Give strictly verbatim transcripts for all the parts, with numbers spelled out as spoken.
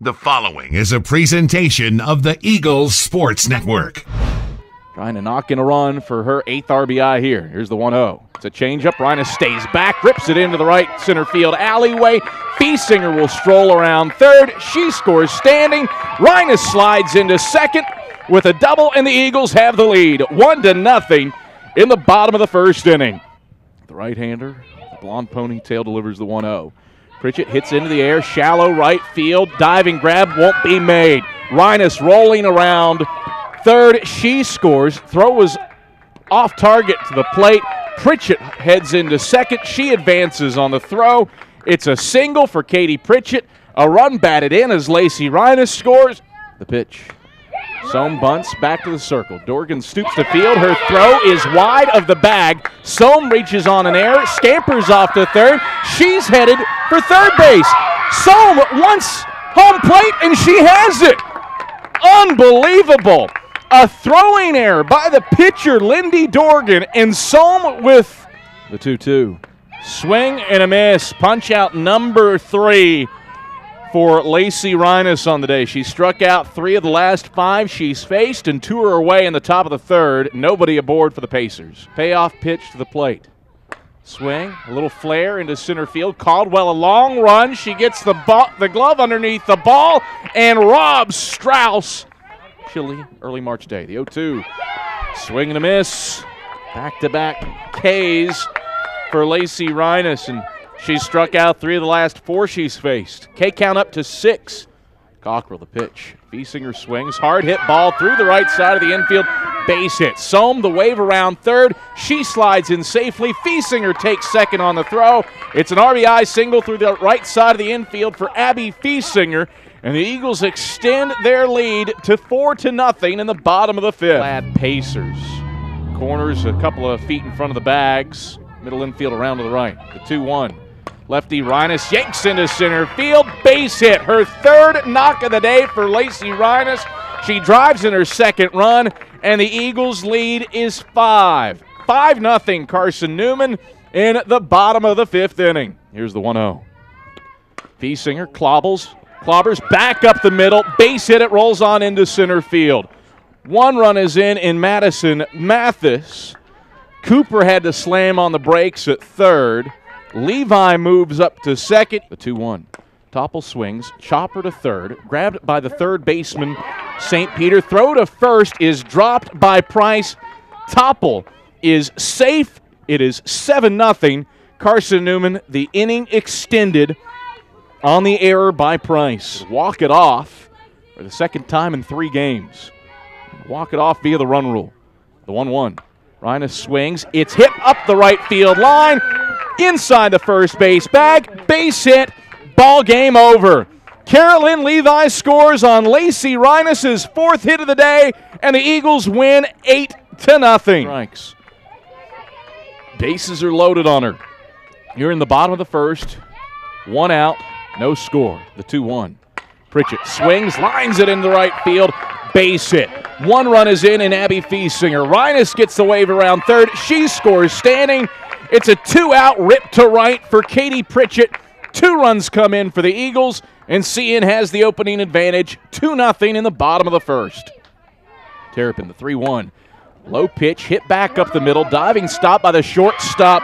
The following is a presentation of the Eagles Sports Network. Trying to knock in a run for her eighth R B I here. Here's the one oh. It's a changeup. Rhinus stays back, rips it into the right center field alleyway. Fiesinger will stroll around third. She scores standing. Rhinus slides into second with a double, and the Eagles have the lead. One to nothing in the bottom of the first inning. The right-hander, the blonde ponytail, delivers the one oh. Pritchett hits into the air, shallow right field, diving grab won't be made. Rhinus rolling around third, she scores, throw was off target to the plate. Pritchett heads into second, she advances on the throw. It's a single for Katie Pritchett, a run batted in as Lacey Rhinus scores. The pitch, Soam bunts back to the circle. Dorgan stoops to field. Her throw is wide of the bag. Soam reaches on an error, scampers off to third. She's headed for third base. Soam wants home plate, and she has it. Unbelievable. A throwing error by the pitcher, Lindy Dorgan, and Soam with the two two. Swing and a miss. Punch out number three for Lacey Rhinus on the day. She struck out three of the last five she's faced, and two are away in the top of the third. Nobody aboard for the Pacers. Payoff pitch to the plate. Swing, a little flare into center field. Caldwell, a long run. She gets the ball, the glove underneath the ball, and robs Strauss. Chilly early March day. The oh two. Swing and a miss. Back-to-back K's for Lacey Rhinus, and she's struck out three of the last four she's faced. K count up to six. Cockrell the pitch. Fiesinger swings. Hard hit ball through the right side of the infield. Base hit. Soam the wave around third. She slides in safely. Fiesinger takes second on the throw. It's an R B I single through the right side of the infield for Abby Fiesinger. And the Eagles extend their lead to four to nothing in the bottom of the fifth. Glad Pacers. Corners a couple of feet in front of the bags. Middle infield around to the right. The two one. Lefty Rhinus yanks into center field. Base hit. Her third knock of the day for Lacey Rhinus. She drives in her second run, and the Eagles' lead is five. five nothing Carson Newman in the bottom of the fifth inning. Here's the one oh. Fiesinger clobbles, clobbers back up the middle. Base hit. It rolls on into center field. One run is in in Madison Mathis. Cooper had to slam on the brakes at third. Levi moves up to second. The two one. Topple swings. Chopper to third. Grabbed by the third baseman, Saint Peter. Throw to first is dropped by Price. Topple is safe. It is seven nothing. Carson Newman, the inning extended on the error by Price. Walk it off for the second time in three games. Walk it off via the run rule. The one one. Rhinus swings. It's hit up the right field line. Inside the first base bag. Base hit. Ball game over. Carolyn Levi scores on Lacey Rhinus' fourth hit of the day, and the Eagles win eight to nothing. Strikes. Bases are loaded on her. You're in the bottom of the first. One out. No score. The two one. Pritchett swings. Lines it into right field. Base hit. One run is in, and Abby Fiesinger. Rhinus gets the wave around third. She scores standing. It's a two-out rip to right for Katie Pritchett. Two runs come in for the Eagles, and C N has the opening advantage. two nothing in the bottom of the first. Terrapin, the three one. Low pitch, hit back up the middle. Diving stop by the shortstop,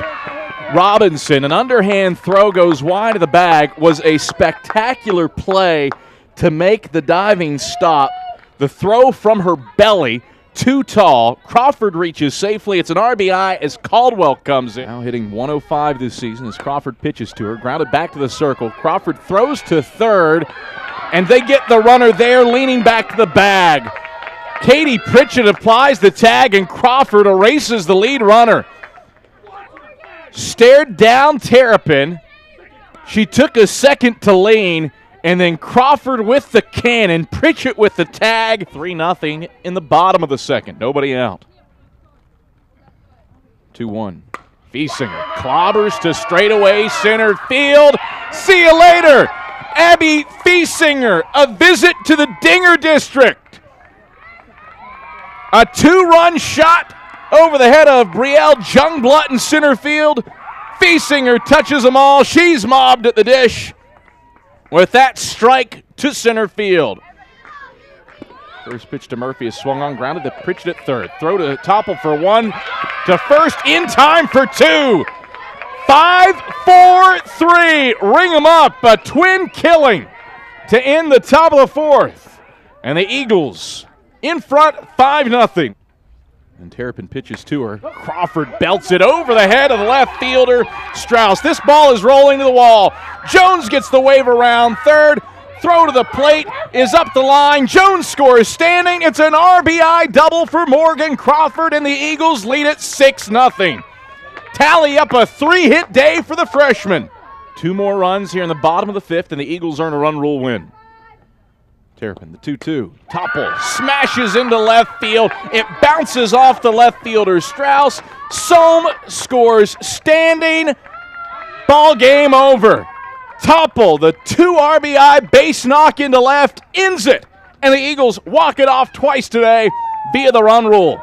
Robinson. An underhand throw goes wide of the bag. Was a spectacular play to make the diving stop. The throw from her belly, too tall. Crawford reaches safely. It's an R B I as Caldwell comes in. Now hitting one oh five this season as Crawford pitches to her. Grounded back to the circle. Crawford throws to third, and they get the runner there leaning back to the bag. Katie Pritchett applies the tag, and Crawford erases the lead runner. Stared down Terrapin. She took a second to lean. And then Crawford with the cannon, Pritchett with the tag. three nothing in the bottom of the second. Nobody out. two one. Fiesinger clobbers to straightaway center field. See you later. Abby Fiesinger, a visit to the Dinger District. A two-run shot over the head of Brielle Jungblut in center field. Fiesinger touches them all. She's mobbed at the dish. with that strike to center field. First pitch to Murphy is swung on, grounded to Pritchett at third. Throw to Topple for one, to first in time for two. Five, four, three, ring them up. A twin killing to end the top of the fourth. And the Eagles in front, five nothing. And Terrapin pitches to her. Crawford belts it over the head of the left fielder, Strauss. This ball is rolling to the wall. Jones gets the wave around third. Throw to the plate is up the line. Jones scores standing. It's an R B I double for Morgan Crawford, and the Eagles lead it six nothing. Tally up a three-hit day for the freshman. Two more runs here in the bottom of the fifth, and the Eagles earn a run rule win. Terrapin, the two two. Topple smashes into left field. It bounces off the left fielder, Strauss. Sohm scores standing. Ball game over. Topple, the two R B I base knock into left, ends it. And the Eagles walk it off twice today via the run rule.